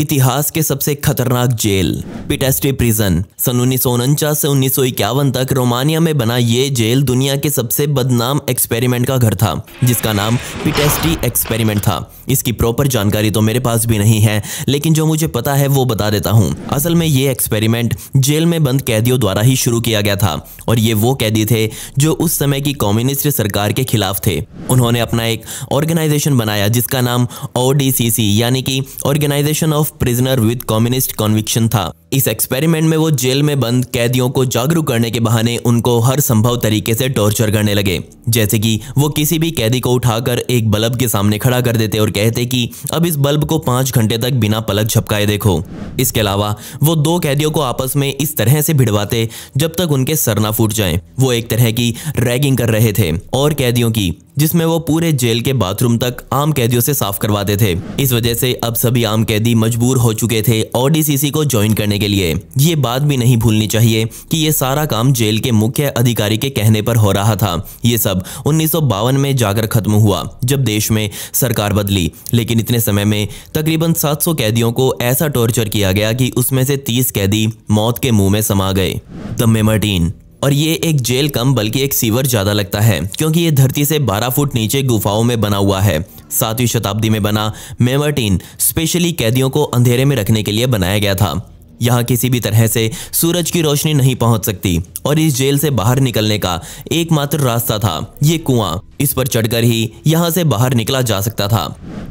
इतिहास के सबसे खतरनाक जेल पिटेस्टी प्रिजन। सन 1949 से 1951 तक रोमानिया में बना ये जेल दुनिया के सबसे बदनाम एक्सपेरिमेंट का घर था, जिसका नाम पिटेस्टी एक्सपेरिमेंट था। इसकी प्रॉपर जानकारी तो मेरे पास भी नहीं है, लेकिन जो मुझे पता है वो बता देता हूँ। असल में ये एक्सपेरिमेंट जेल में बंद कैदियों द्वारा ही शुरू किया गया था, और ये वो कैदी थे जो उस समय की कम्युनिस्ट सरकार के खिलाफ थे। उन्होंने अपना एक ऑर्गेनाइजेशन बनाया जिसका नाम ODCC यानी कि organisation prisoner with communist conviction था। इस एक्सपेरिमेंट में वो जेल में बंद कैदियों को जागरूक करने के बहाने उनको हर संभव तरीके से टॉर्चर करने लगे, जैसे कि वो किसी भी कैदी को उठाकर एक बल्ब के सामने खड़ा कर देते और कहते कि अब इस बल्ब को 5 घंटे तक बिना पलक झपकाए देखो। इसके अलावा वो 2 कैदियों को आपस में इस तरह से भिड़वाते जब तक उनके सर ना फूट जाएं। वो एक तरह की रैगिंग कर रहे थे और कैदियों की, जिसमें वो पूरे जेल के बाथरूम तक आम कैदियों से साफ करवाते थे। इस वजह से अब सभी आम कैदी मजबूर हो चुके थे ODCC को ज्वाइन करने के लिए। ये बात भी नहीं भूलनी चाहिए कि ये सारा काम जेल के मुख्य अधिकारी के कहने पर हो रहा था। ये सब 1952 में जाकर खत्म हुआ जब देश में सरकार बदली, लेकिन इतने समय में तकरीबन 700 कैदियों को ऐसा टॉर्चर किया गया कि उसमें से 30 कैदी मौत के मुंह में समा गए। द मेमर्टीन, और ये एक जेल कम बल्कि एक सीवर ज़्यादा लगता है, क्योंकि ये धरती से 12 फुट नीचे गुफाओं में बना हुआ है। 7वीं शताब्दी में बना मेमर्टीन स्पेशली कैदियों को अंधेरे में रखने के लिए बनाया गया था। यहाँ किसी भी तरह से सूरज की रोशनी नहीं पहुँच सकती, और इस जेल से बाहर निकलने का एकमात्र रास्ता था ये कुआं। इस पर चढ़कर ही यहाँ से बाहर निकला जा सकता था।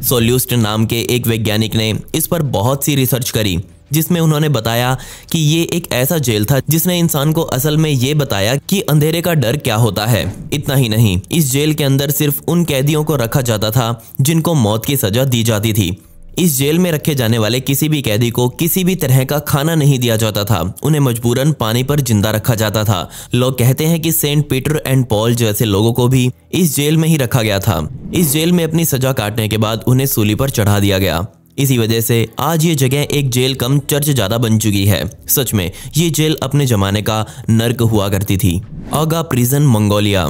सोल्यूस्ट नाम के एक वैज्ञानिक ने इस पर बहुत सी रिसर्च करी, जिसमें उन्होंने बताया कि ये एक ऐसा जेल था जिसने इंसान को असल में ये बताया कि अंधेरे का डर क्या होता है। इतना ही नहीं, इस जेल के अंदर सिर्फ उन कैदियों को रखा जाता था जिनको मौत की सजा दी जाती थी। इस जेल में रखे जाने वाले किसी भी कैदी को किसी भी तरह का खाना नहीं दिया जाता था, उन्हें मजबूरन पानी पर जिंदा रखा जाता था। लोग कहते हैं कि सेंट पीटर एंड पॉल जैसे लोगों को भी इस जेल में ही रखा गया था। इस जेल में अपनी सजा काटने के बाद उन्हें सूली पर चढ़ा दिया गया। इसी वजह से आज ये जगह एक जेल कम चर्च ज़्यादा बन चुकी है। सच में ये जेल अपने ज़माने का नर्क हुआ करती थी। आगा प्रिजन, मंगोलिया।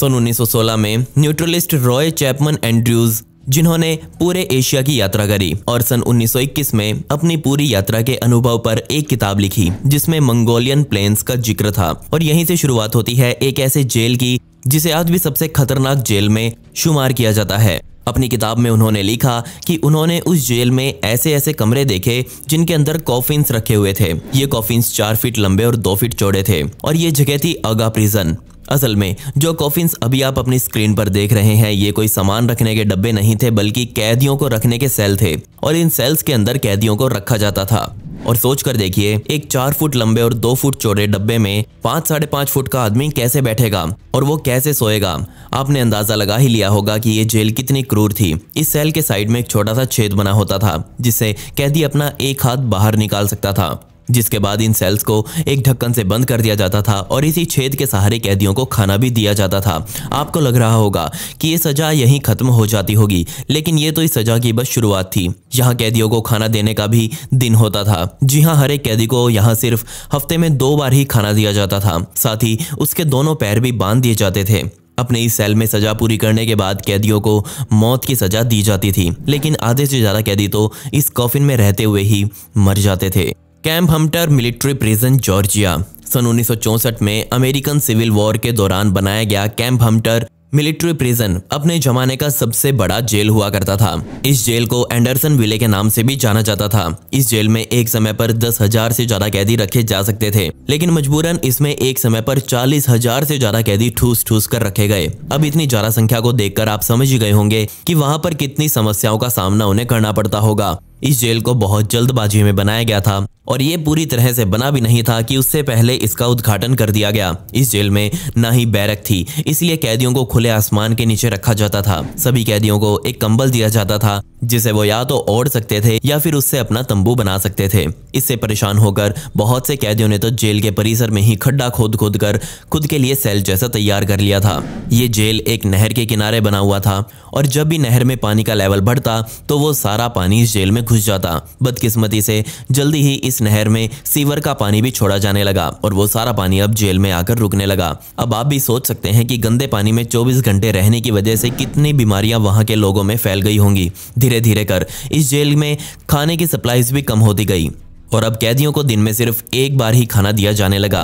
सन 1916 में न्यूट्रलिस्ट रॉय चैपमन एंड्रयूज, जिन्होंने पूरे एशिया की यात्रा करी और सन 1921 में अपनी पूरी यात्रा के अनुभव पर एक किताब लिखी जिसमें मंगोलियन प्लेन्स का जिक्र था। और यहीं से शुरुआत होती है एक ऐसे जेल की जिसे आज भी सबसे खतरनाक जेल में शुमार किया जाता है। अपनी किताब में उन्होंने लिखा कि उन्होंने उस जेल में ऐसे ऐसे कमरे देखे जिनके अंदर कॉफिन्स रखे हुए थे। ये कॉफिन्स 4 फीट लंबे और 2 फीट चौड़े थे, और ये जगह थी आगा प्रिजन। असल में जो कॉफिन्स अभी आप अपनी स्क्रीन पर देख रहे हैं, ये कोई सामान रखने के डब्बे नहीं थे, बल्कि कैदियों को रखने के सेल थे, और इन सेल्स के अंदर कैदियों को रखा जाता था। और सोच कर देखिए, एक 4 फुट लंबे और 2 फुट चौड़े डब्बे में 5-5.5 फुट का आदमी कैसे बैठेगा और वो कैसे सोएगा। आपने अंदाजा लगा ही लिया होगा कि ये जेल कितनी क्रूर थी। इस सेल के साइड में एक छोटा सा छेद बना होता था जिससे कैदी अपना एक हाथ बाहर निकाल सकता था, जिसके बाद इन सेल्स को एक ढक्कन से बंद कर दिया जाता था और इसी छेद के सहारे कैदियों को खाना भी दिया जाता था। आपको लग रहा होगा कि ये सज़ा यहीं ख़त्म हो जाती होगी, लेकिन ये तो इस सज़ा की बस शुरुआत थी। यहाँ कैदियों को खाना देने का भी दिन होता था। जी हाँ, हर एक कैदी को यहाँ सिर्फ हफ्ते में 2 बार ही खाना दिया जाता था। साथ ही उसके दोनों पैर भी बांध दिए जाते थे। अपने इस सेल में सजा पूरी करने के बाद कैदियों को मौत की सजा दी जाती थी, लेकिन आधे से ज़्यादा कैदी तो इस कॉफिन में रहते हुए ही मर जाते थे। कैंप हमटर मिलिट्री प्रिजन, जॉर्जिया। सन 1964 में अमेरिकन सिविल वॉर के दौरान बनाया गया कैंप हमटर मिलिट्री प्रिजन अपने जमाने का सबसे बड़ा जेल हुआ करता था। इस जेल को एंडरसन विले के नाम से भी जाना जाता था। इस जेल में एक समय पर 10,000 से ज्यादा कैदी रखे जा सकते थे, लेकिन मजबूरन इसमें एक समय पर 40,000 से ज्यादा कैदी ठूस ठूस कर रखे गए। अब इतनी ज्यादा संख्या को देखकर आप समझ ही गए होंगे कि वहाँ पर कितनी समस्याओं का सामना उन्हें करना पड़ता होगा। इस जेल को बहुत जल्दबाजी में बनाया गया था और ये पूरी तरह से बना भी नहीं था कि उससे पहले इसका उद्घाटन कर दिया गया। इस जेल में ना ही बैरक थी, इसलिए कैदियों को खुले आसमान के नीचे रखा जाता था। सभी कैदियों को एक कंबल दिया जाता था जिसे वो या तो ओढ़ सकते थे या फिर उससे अपना तंबू बना सकते थे। इससे परेशान होकर बहुत से कैदियों ने तो जेल के परिसर में ही खड्डा खोद खोद कर खुद के लिए सेल जैसा तैयार कर लिया था। ये जेल एक नहर के किनारे बना हुआ था और जब भी नहर में पानी का लेवल बढ़ता तो वो सारा पानी इस जेल में घुस जाता। बदकिस्मती से जल्दी ही इस इस नहर में सीवर का पानी भी छोड़ा जाने लगा और वो सारा पानी अब जेल में आकर रुकने लगा। अब आप भी सोच सकते हैं कि गंदे पानी में 24 घंटे रहने की वजह से कितनी बीमारियां वहां के लोगों में फैल गई होंगी। धीरे धीरे कर इस जेल में खाने की सप्लाईज भी कम होती गई और अब कैदियों को दिन में सिर्फ एक बार ही खाना दिया जाने लगा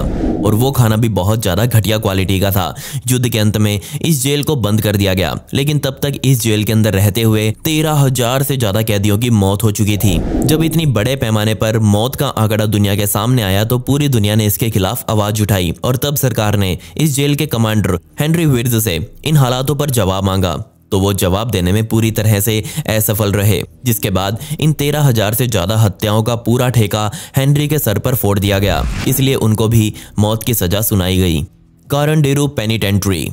और वो खाना भी बहुत ज़्यादा घटिया क्वालिटी का था। युद्ध के अंत में इस जेल को बंद कर दिया गया, लेकिन तब तक इस जेल के अंदर रहते हुए 13,000 से ज़्यादा कैदियों की मौत हो चुकी थी। जब इतनी बड़े पैमाने पर मौत का आंकड़ा दुनिया के सामने आया तो पूरी दुनिया ने इसके खिलाफ आवाज़ उठाई और तब सरकार ने इस जेल के कमांडर हेनरी विर्ड्स से इन हालातों पर जवाब मांगा तो वो जवाब देने में पूरी तरह से असफल रहे, जिसके बाद इन 13,000 से ज़्यादा हत्याओं का पूरा ठेका हेनरी के सर पर फोड़ दिया गया, इसलिए उनको भी मौत की सजा सुनाई गई। Carandiru penitentiary.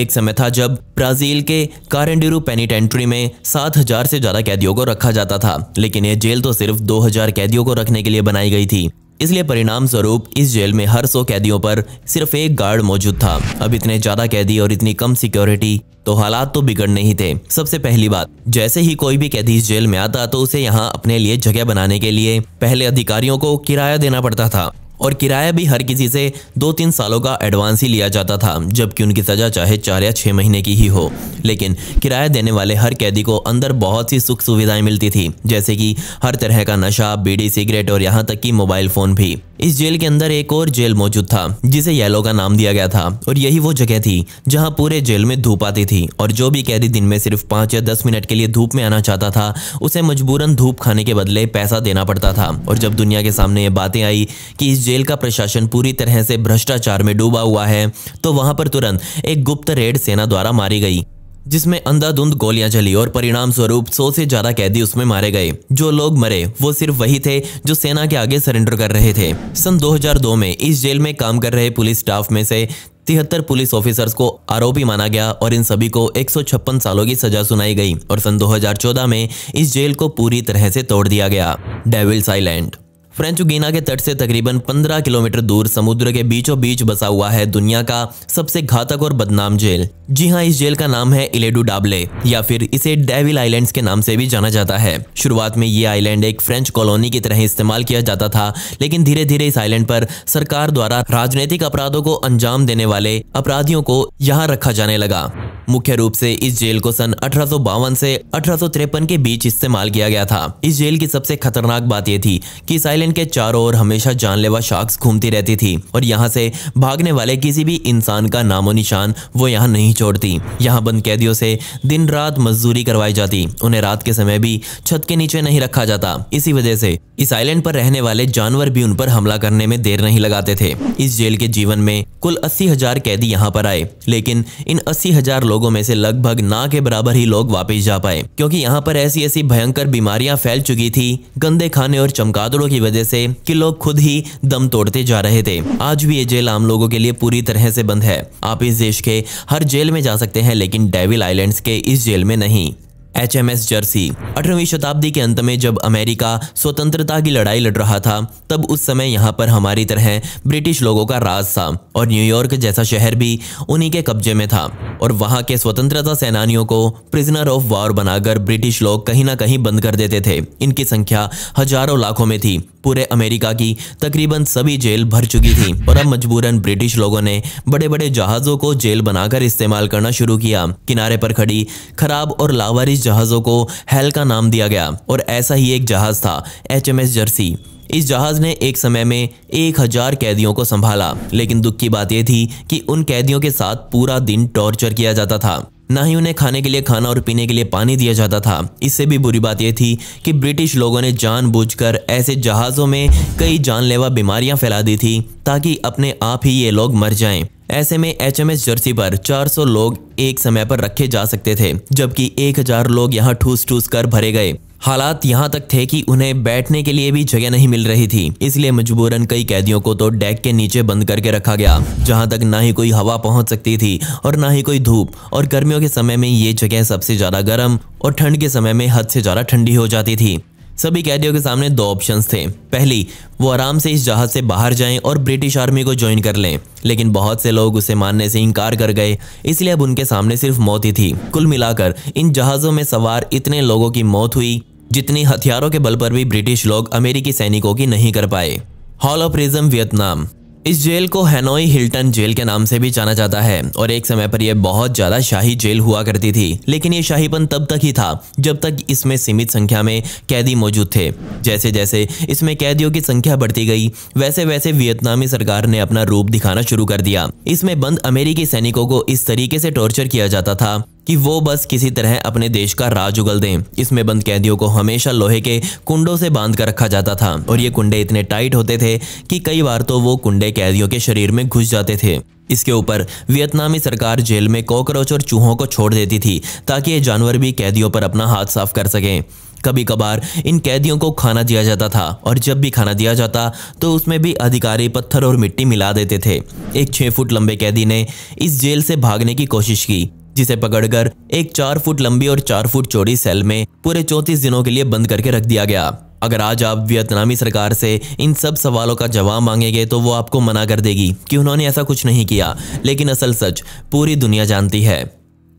एक समय था जब ब्राज़ील के कारांडिरू पेनिटेंट्री में 7,000 से ज़्यादा कैदियों को रखा जाता था, लेकिन यह जेल तो सिर्फ 2,000 कैदियों को रखने के लिए बनाई गई थी, इसलिए परिणाम स्वरूप इस जेल में हर 100 कैदियों पर सिर्फ एक गार्ड मौजूद था। अब इतने ज़्यादा कैदी और इतनी कम सिक्योरिटी, तो हालात तो बिगड़ने ही थे। सबसे पहली बात, जैसे ही कोई भी कैदी इस जेल में आता तो उसे यहाँ अपने लिए जगह बनाने के लिए पहले अधिकारियों को किराया देना पड़ता था और किराया भी हर किसी से 2-3 सालों का एडवांस ही लिया जाता था, जबकि उनकी सज़ा चाहे 4 या 6 महीने की ही हो। लेकिन किराया देने वाले हर कैदी को अंदर बहुत सी सुख सुविधाएं मिलती थी, जैसे कि हर तरह का नशा, बीड़ी, सिगरेट और यहाँ तक कि मोबाइल फ़ोन भी। इस जेल के अंदर एक और जेल मौजूद था जिसे येलो का नाम दिया गया था और यही वो जगह थी जहाँ पूरे जेल में धूप आती थी और जो भी कैदी दिन में सिर्फ 5 या 10 मिनट के लिए धूप में आना चाहता था उसे मजबूरन धूप खाने के बदले पैसा देना पड़ता था। और जब दुनिया के सामने ये बातें आई कि इस जेल का प्रशासन पूरी तरह से भ्रष्टाचार में डूबा हुआ है तो वहां पर तुरंत एक गुप्त रेड सेना द्वारा मारी गई, जिसमें अंधाधुंध गोलियां चली और परिणाम स्वरूप 100 से ज़्यादा कैदी उसमें मारे गए। जो लोग मरे वो सिर्फ वही थे जो सेना के आगे सरेंडर कर रहे थे। सन 2002 में इस जेल में काम कर रहे पुलिस स्टाफ में से 73 पुलिस ऑफिसर्स को आरोपी माना गया और इन सभी को 156 सालों की सजा सुनाई गई और सन 2014 में इस जेल को पूरी तरह से तोड़ दिया गया। Devils island. फ्रेंच गियाना के तट से तकरीबन 15 किलोमीटर दूर समुद्र के बीचों बीच बसा हुआ है दुनिया का सबसे घातक और बदनाम जेल। जी हाँ, इस जेल का नाम है इले डू डाबले या फिर इसे डेविल आइलैंड्स के नाम से भी जाना जाता है। शुरुआत में ये आइलैंड एक फ्रेंच कॉलोनी की तरह इस्तेमाल किया जाता था, लेकिन धीरे धीरे इस आइलैंड पर सरकार द्वारा राजनीतिक अपराधों को अंजाम देने वाले अपराधियों को यहाँ रखा जाने लगा। मुख्य रूप से इस जेल को सन 1852 से 1853 के बीच इस्तेमाल किया गया था। इस जेल की सबसे खतरनाक बात यह थी कि इस आइलैंड के चारों ओर हमेशा जानलेवा शार्क्स घूमती रहती थी और यहाँ से भागने वाले किसी भी इंसान का नामो निशान वो यहाँ नहीं छोड़ती। यहाँ बंद कैदियों से दिन रात मजदूरी करवाई जाती, उन्हें रात के समय भी छत के नीचे नहीं रखा जाता। इसी वजह से इस आइलैंड पर रहने वाले जानवर भी उन पर हमला करने में देर नहीं लगाते थे। इस जेल के जीवन में कुल 80,000 कैदी यहाँ पर आए, लेकिन इन 80,000 लोगों में से लगभग ना के बराबर ही लोग वापस जा पाए, क्योंकि यहाँ पर ऐसी ऐसी भयंकर बीमारियां फैल चुकी थी गंदे खाने और चमगादड़ों की वजह से कि लोग खुद ही दम तोड़ते जा रहे थे। आज भी ये जेल आम लोगों के लिए पूरी तरह से बंद है। आप इस देश के हर जेल में जा सकते हैं, लेकिन डेविल आइलैंड्स के इस जेल में नहीं। HMS Jersey. 18वीं शताब्दी के अंत में जब अमेरिका स्वतंत्रता की लड़ाई लड़ रहा था तब उस समय यहाँ पर हमारी तरह ब्रिटिश लोगों का राज था और न्यूयॉर्क जैसा शहर भी उन्हीं के कब्जे में था और वहाँ के स्वतंत्रता सेनानियों को प्रिजनर ऑफ वॉर बनाकर ब्रिटिश लोग कहीं ना कहीं बंद कर देते थे। इनकी संख्या हजारों लाखों में थी। पूरे अमेरिका की तकरीबन सभी जेल भर चुकी थी और अब मजबूरन ब्रिटिश लोगों ने बड़े बड़े जहाज़ों को जेल बनाकर इस्तेमाल करना शुरू किया। किनारे पर खड़ी खराब और लावारिस जहाज़ों को हेल का नाम दिया गया और ऐसा ही एक जहाज़ था HMS जर्सी। इस जहाज़ ने एक समय में 1,000 कैदियों को संभाला, लेकिन दुख की बात यह थी कि उन कैदियों के साथ पूरा दिन टॉर्चर किया जाता था। ना ही उन्हें खाने के लिए खाना और पीने के लिए पानी दिया जाता था। इससे भी बुरी बात यह थी कि ब्रिटिश लोगों ने जानबूझकर ऐसे जहाज़ों में कई जानलेवा बीमारियां फैला दी थी ताकि अपने आप ही ये लोग मर जाएं। ऐसे में HMS जर्सी पर 400 लोग एक समय पर रखे जा सकते थे, जबकि 1,000 लोग यहाँ ठूस ठूस कर भरे गए। हालात यहाँ तक थे कि उन्हें बैठने के लिए भी जगह नहीं मिल रही थी, इसलिए मजबूरन कई कैदियों को तो डेक के नीचे बंद करके रखा गया, जहाँ तक ना ही कोई हवा पहुँच सकती थी और ना ही कोई धूप। और गर्मियों के समय में ये जगह सबसे ज़्यादा गर्म और ठंड के समय में हद से ज़्यादा ठंडी हो जाती थी। सभी कैदियों के सामने 2 ऑप्शंस थे। पहली, वो आराम से इस जहाज़ से बाहर जाएं और ब्रिटिश आर्मी को ज्वाइन कर लें, लेकिन बहुत से लोग उसे मानने से इनकार कर गए, इसलिए अब उनके सामने सिर्फ मौत ही थी। कुल मिलाकर इन जहाज़ों में सवार इतने लोगों की मौत हुई जितनी हथियारों के बल पर भी ब्रिटिश लोग अमेरिकी सैनिकों की नहीं कर पाए। Hall of prism Vietnam. इस जेल को हैनोई हिल्टन जेल के नाम से भी जाना जाता है और एक समय पर यह बहुत ज़्यादा शाही जेल हुआ करती थी, लेकिन यह शाहीपन तब तक ही था जब तक इसमें सीमित संख्या में कैदी मौजूद थे। जैसे जैसे इसमें कैदियों की संख्या बढ़ती गई वैसे वैसे वियतनामी सरकार ने अपना रूप दिखाना शुरू कर दिया। इसमें बंद अमेरिकी सैनिकों को इस तरीके से टॉर्चर किया जाता था कि वो बस किसी तरह अपने देश का राज उगल दें। इसमें बंद कैदियों को हमेशा लोहे के कुंडों से बांध कर रखा जाता था और ये कुंडे इतने टाइट होते थे कि कई बार तो वो कुंडे कैदियों के शरीर में घुस जाते थे। इसके ऊपर वियतनामी सरकार जेल में कॉकरोच और चूहों को छोड़ देती थी ताकि ये जानवर भी कैदियों पर अपना हाथ साफ कर सकें। कभी कभार इन कैदियों को खाना दिया जाता था और जब भी खाना दिया जाता तो उसमें भी अधिकारी पत्थर और मिट्टी मिला देते थे। एक 6 फुट लंबे कैदी ने इस जेल से भागने की कोशिश की, जिसे पकड़कर एक 4 फुट लंबी और 4 फुट चौड़ी सेल में पूरे 34 दिनों के लिए बंद करके रख दिया गया। अगर आज आप वियतनामी सरकार से इन सब सवालों का जवाब मांगेंगे तो वो आपको मना कर देगी कि उन्होंने ऐसा कुछ नहीं किया, लेकिन असल सच पूरी दुनिया जानती है।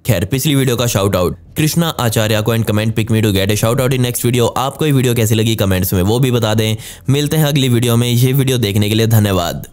खैर, पिछली वीडियो का शाउट आउट कृष्णा आचार्य को and comment pick me to get a shout out in next video. आपको ये वीडियो कैसी लगी कमेंट्स में वो भी बता दें। मिलते हैं अगली वीडियो में। ये वीडियो देखने के लिए धन्यवाद।